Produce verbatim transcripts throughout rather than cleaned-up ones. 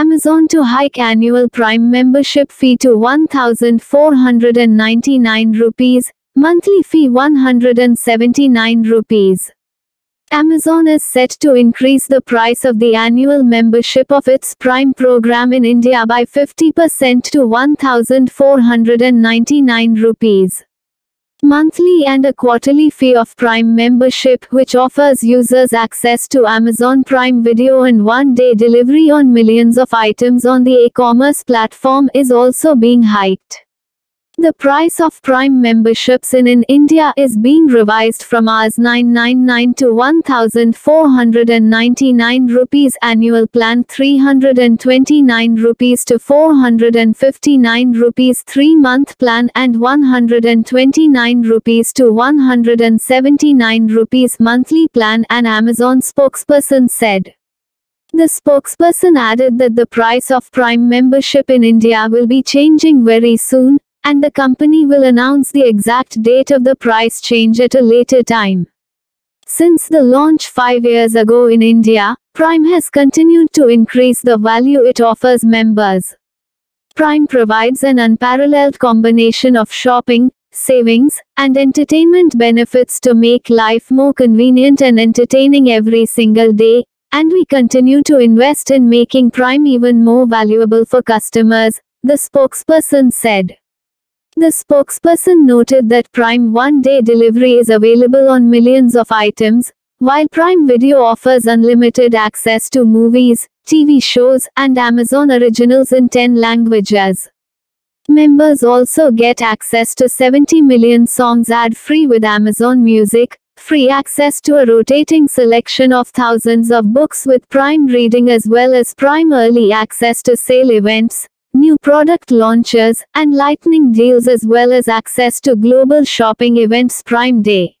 Amazon to hike annual Prime membership fee to one thousand four hundred ninety-nine rupees, monthly fee one hundred seventy-nine rupees. Amazon is set to increase the price of the annual membership of its Prime program in India by fifty percent to one thousand four hundred ninety-nine rupees. Monthly and a quarterly fee of Prime membership, which offers users access to Amazon Prime Video and one-day delivery on millions of items on the e-commerce platform, is also being hiked. The price of Prime memberships in, in India is being revised from Rs nine ninety-nine to one thousand four hundred ninety-nine rupees, annual plan three hundred twenty-nine rupees to four hundred fifty-nine rupees, three-month plan and one hundred twenty-nine rupees to one hundred seventy-nine rupees monthly plan, an Amazon spokesperson said. The spokesperson added that the price of Prime membership in India will be changing very soon, and the company will announce the exact date of the price change at a later time. Since the launch five years ago in India, Prime has continued to increase the value it offers members. Prime provides an unparalleled combination of shopping, savings, and entertainment benefits to make life more convenient and entertaining every single day, and we continue to invest in making Prime even more valuable for customers, the spokesperson said. The spokesperson noted that Prime one-day delivery is available on millions of items, while Prime Video offers unlimited access to movies, T V shows, and Amazon Originals in ten languages. Members also get access to seventy million songs ad-free with Amazon Music, free access to a rotating selection of thousands of books with Prime Reading, as well as Prime Early Access to sale events, new product launches, and lightning deals, as well as access to global shopping events. Prime Day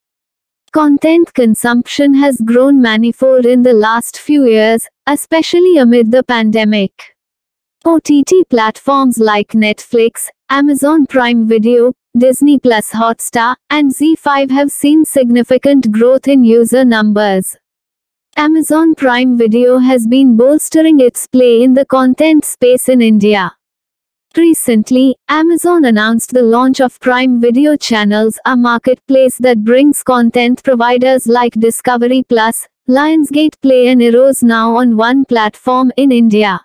content consumption has grown manifold in the last few years, especially amid the pandemic. O T T platforms like Netflix, Amazon Prime Video, Disney plus Hotstar, and Zee five have seen significant growth in user numbers. Amazon Prime Video has been bolstering its play in the content space in India. Recently, Amazon announced the launch of Prime Video Channels, a marketplace that brings content providers like Discovery Plus, Lionsgate Play and Eros Now on one platform in India.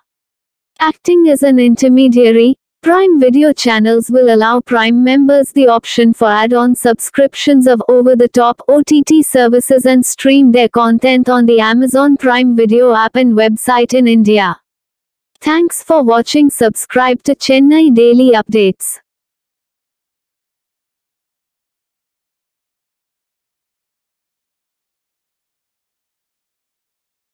Acting as an intermediary, Prime Video Channels will allow Prime members the option for add-on subscriptions of over-the-top O T T services and stream their content on the Amazon Prime Video app and website in India. Thanks for watching. Subscribe to Chennai Daily Updates.